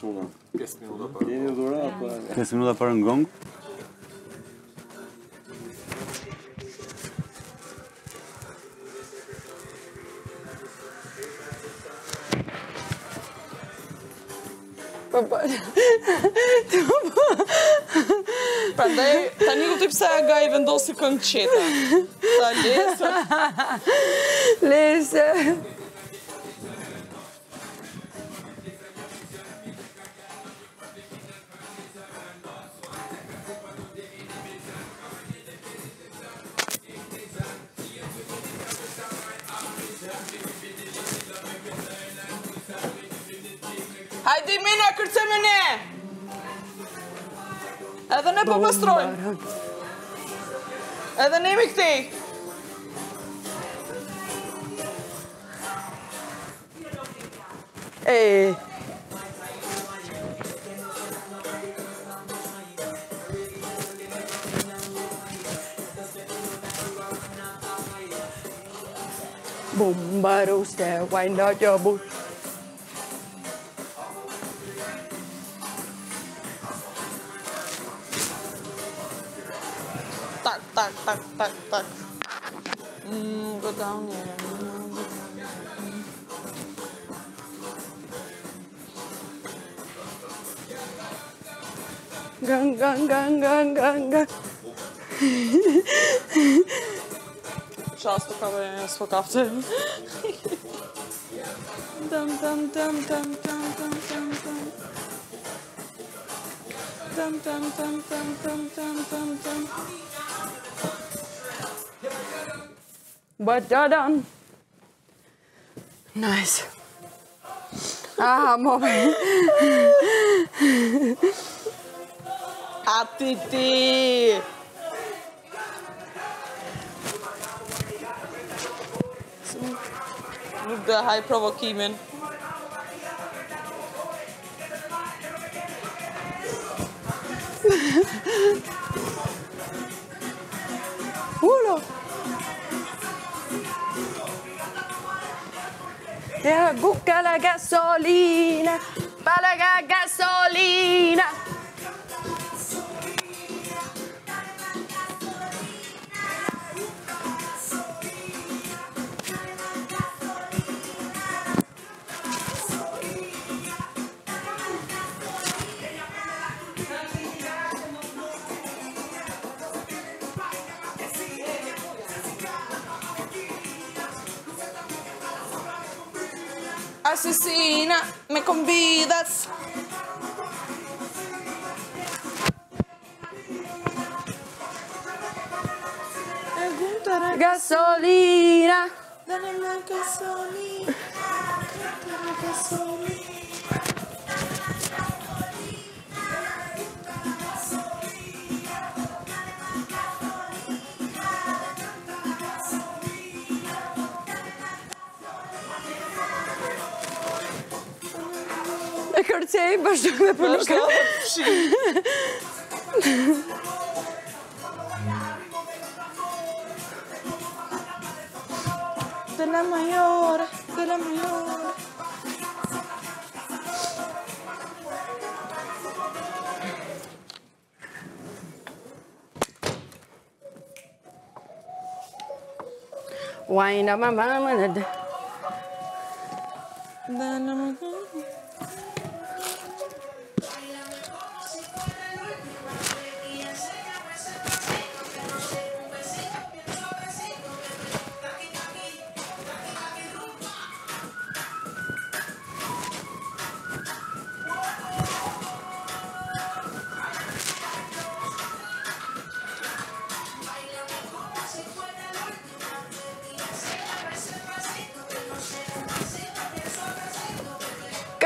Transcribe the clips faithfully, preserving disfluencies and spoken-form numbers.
Çuna. pesë minuta para. Jeni dhurat para. pesë minuta para ngong. Prandaj tani kuptoj pse aga i vendosi këngë qeta. Ta lese. Lese. Hajde Mina, kërce me ne! Edhe ne po pëstrojmë! Edhe ne imi këti! Eee! Bombaru se wajna që bush tak tak tak tak. Mm, go down here. Gang gang gang gang gang gang. Just to cover and so after. Dum dum dum dum dum dum dum dum. Dum dum dum dum dum dum dum dum. But you're done. Nice. Ah, moment. Atiti. Look the high provokimin. Ulo. Yeah, buca la gasolina, palaga gasolina. Asesina, me convidas. Gasolina. Dale la gasolina. Dale la gasolina. Kërcej, bashkë me përluka. De la majora, de la majora. Wajna mama mënëd. De la majora.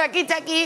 Taki taki.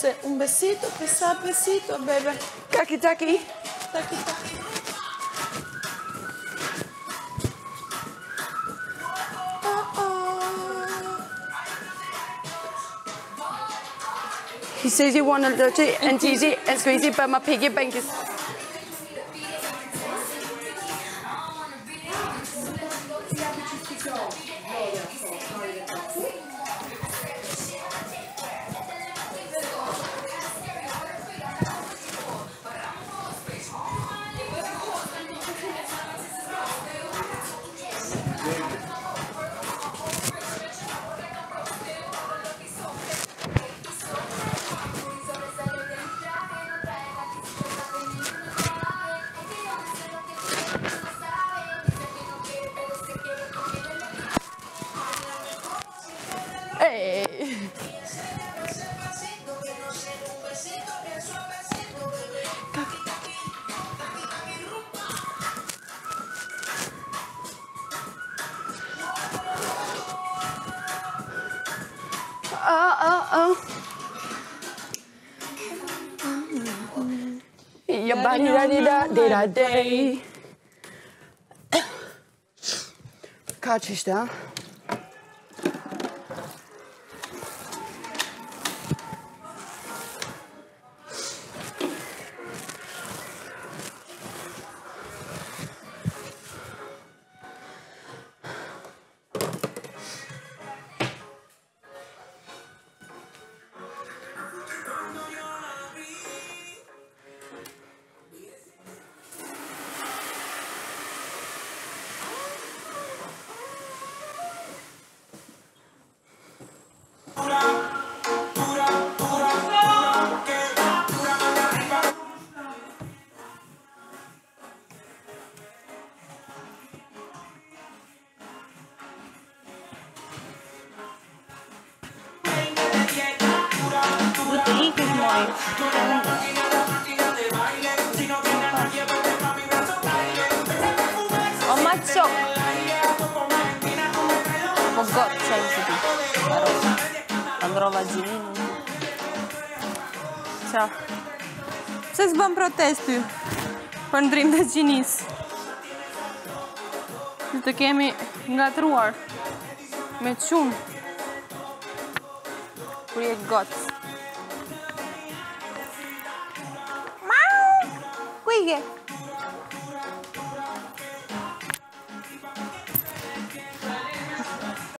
Se un besito, pesado besito, bebé. Taki taki. Taki taki. Oh, oh. He says he want to touch it and tease it and squeeze it, but my piggy bank is. Ca aceștia. Protestuju. Pandrim da činis. Zato kemi ngatruar me qumë kur je gotë. Mau! Ku je?